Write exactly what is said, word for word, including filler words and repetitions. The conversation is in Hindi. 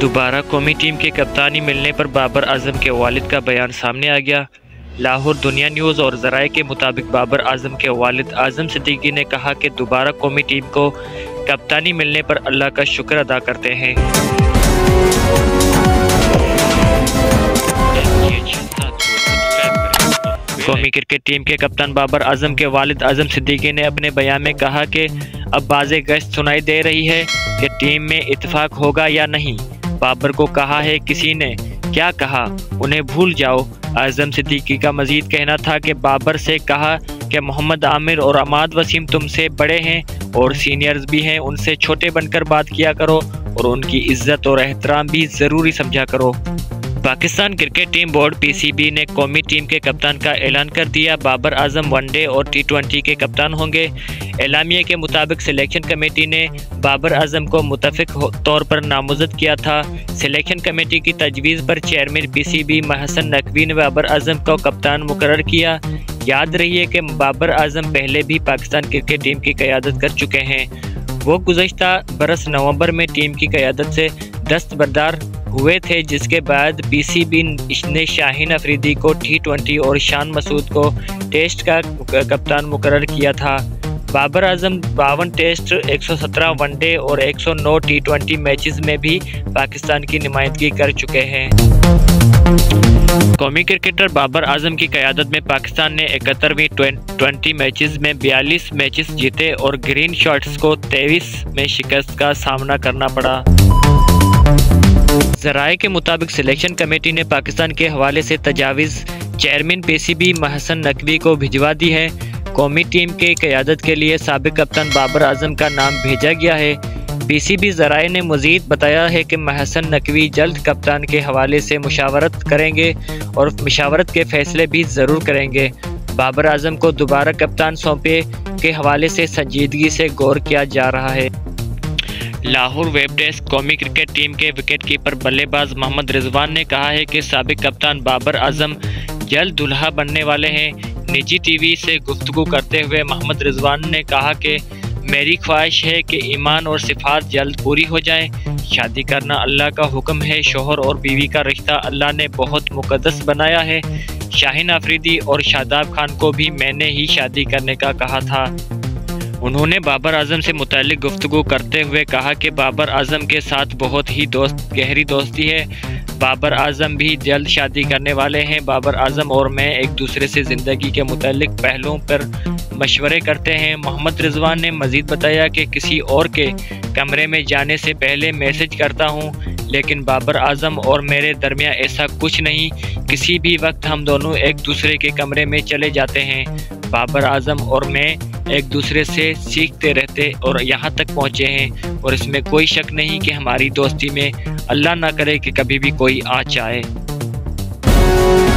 दोबारा कौमी टीम की कप्तानी मिलने पर बाबर आजम के वालिद का बयान सामने आ गया। लाहौर दुनिया न्यूज़ और ज़राए के मुताबिक बाबर आजम के वालिद आजम सिद्दीकी ने कहा कि दोबारा कौमी टीम को कप्तानी मिलने पर अल्लाह का शुक्र अदा करते हैं। कौमी क्रिकेट टीम के कप्तान बाबर आजम के वालिद आजम सिद्दीकी ने अपने बयान में कहा कि अब बाजे गश्त सुनाई दे रही है कि टीम में इत्तेफाक होगा या नहीं। बाबर को कहा है किसी ने क्या कहा, उन्हें भूल जाओ। आजम सिद्दीकी का मजीद कहना था कि बाबर से कहा कि मोहम्मद आमिर और हम्मद वसीम तुमसे बड़े हैं और सीनियर्स भी हैं, उनसे छोटे बनकर बात किया करो और उनकी इज्जत और एहतराम भी ज़रूरी समझा करो। Pakistan cricket team board PCB ने कौमी टीम के कप्तान का ऐलान कर दिया। बाबर आजम वनडे और टी ट्वेंटी के कप्तान होंगे। एलामिया के मुताबिक सिलेक्शन कमेटी ने बाबर आजम को मुतफिक तौर पर नामजद किया था। सिलेक्शन कमेटी की तजवीज़ पर चेयरमैन पीसीबी मोहसिन नकवी ने बाबर आजम को कप्तान मुकर्रर किया। याद रही कि बाबर आजम पहले भी पाकिस्तान क्रिकेट टीम की क़यादत कर चुके हैं। वो गुज़श्ता बरस नवंबर में टीम की क़यादत से दस्तबरदार हुए थे, जिसके बाद पीसीबी ने शाहीन अफरीदी को टी ट्वेंटी और शान मसूद को टेस्ट का कप्तान मुकर्रर किया था। बाबर आजम बावन टेस्ट, एक सौ सत्रह वनडे और एक सौ नौ टी ट्वेंटी मैचेस में भी पाकिस्तान की नुमाइंदगी कर चुके हैं। कौमी क्रिकेटर बाबर आजम की क़यादत में पाकिस्तान ने इकहत्तरवीं ट्वेंटी मैचेस में बयालीस मैचेस जीते और ग्रीन शॉट्स को तेईस में शिकस्त का सामना करना पड़ा। ज़राए के मुताबिक सिलेक्शन कमेटी ने पाकिस्तान के हवाले से तजावीज़ चेयरमैन पीसीबी मोहसिन नकवी को भिजवा दी है। कौमी टीम के क़यादत के लिए साबिक़ कप्तान बाबर आजम का नाम भेजा गया है। पीसीबी ज़राए ने मज़ीद बताया है कि मोहसिन नकवी जल्द कप्तान के हवाले से मुशावरत करेंगे और मुशावरत के फैसले भी ज़रूर करेंगे। बाबर आजम को दोबारा कप्तान सौंपे के हवाले से संजीदगी से गौर किया जा रहा है। Lahore web desk. कौमी क्रिकेट टीम के विकेटकीपर बल्लेबाज मोहम्मद रिजवान ने कहा है कि साबिक कप्तान बाबर आजम जल्द दुल्हा बनने वाले हैं। निजी टीवी से गुफ्तगू करते हुए मोहम्मद रिजवान ने कहा कि मेरी ख्वाहिश है कि ईमान और सिफात जल्द पूरी हो जाए। शादी करना अल्लाह का हुक्म है। शोहर और बीवी का रिश्ता अल्लाह ने बहुत मुकद्दस बनाया है। शाहीन अफरीदी और शादाब खान को भी मैंने ही शादी करने का कहा था। उन्होंने बाबर आजम से मुतालिक गुफ्तगू करते हुए कहा कि बाबर आजम के साथ बहुत ही दोस्त गहरी दोस्ती है। बाबर आजम भी जल्द शादी करने वाले हैं। बाबर आजम और मैं एक दूसरे से ज़िंदगी के मुतालिक पहलुओं पर मशवरे करते हैं। मोहम्मद रिजवान ने मज़ीद बताया कि किसी और के कमरे में जाने से पहले मैसेज करता हूँ, लेकिन बाबर आजम और मेरे दरमियान ऐसा कुछ नहीं। किसी भी वक्त हम दोनों एक दूसरे के कमरे में चले जाते हैं। बाबर आजम और मैं एक दूसरे से सीखते रहते और यहाँ तक पहुँचे हैं और इसमें कोई शक नहीं कि हमारी दोस्ती में अल्लाह ना करे कि कभी भी कोई आँच आए।